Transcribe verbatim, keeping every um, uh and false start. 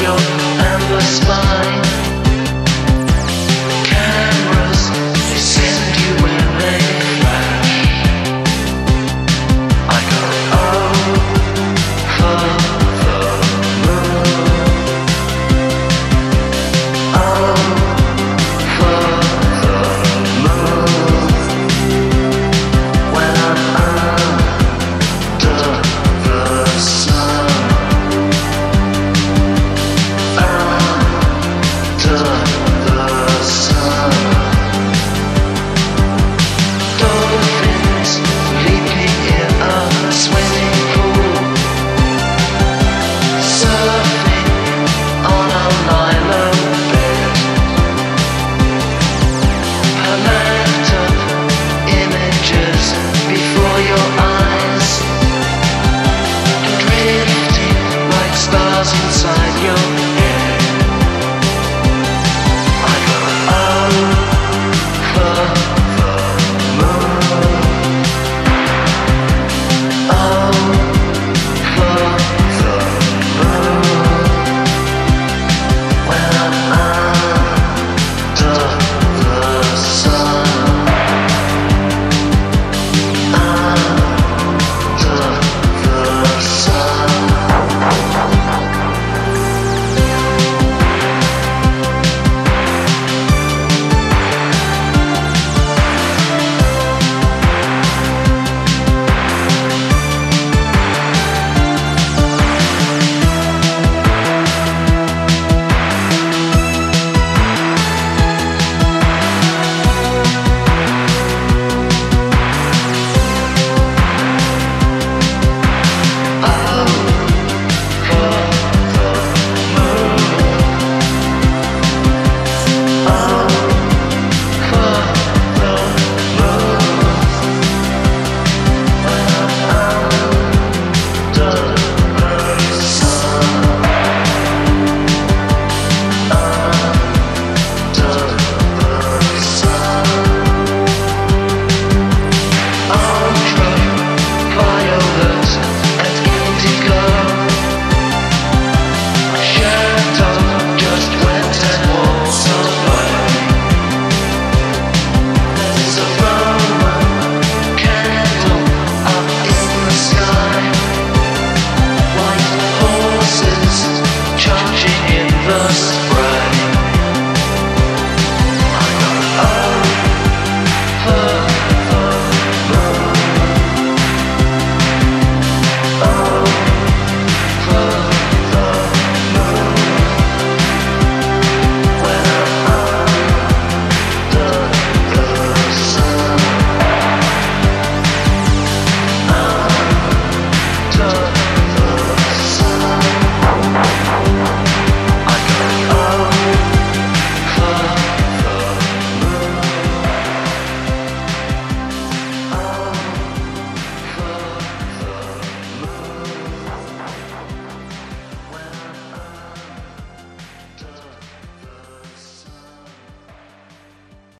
your endless mind.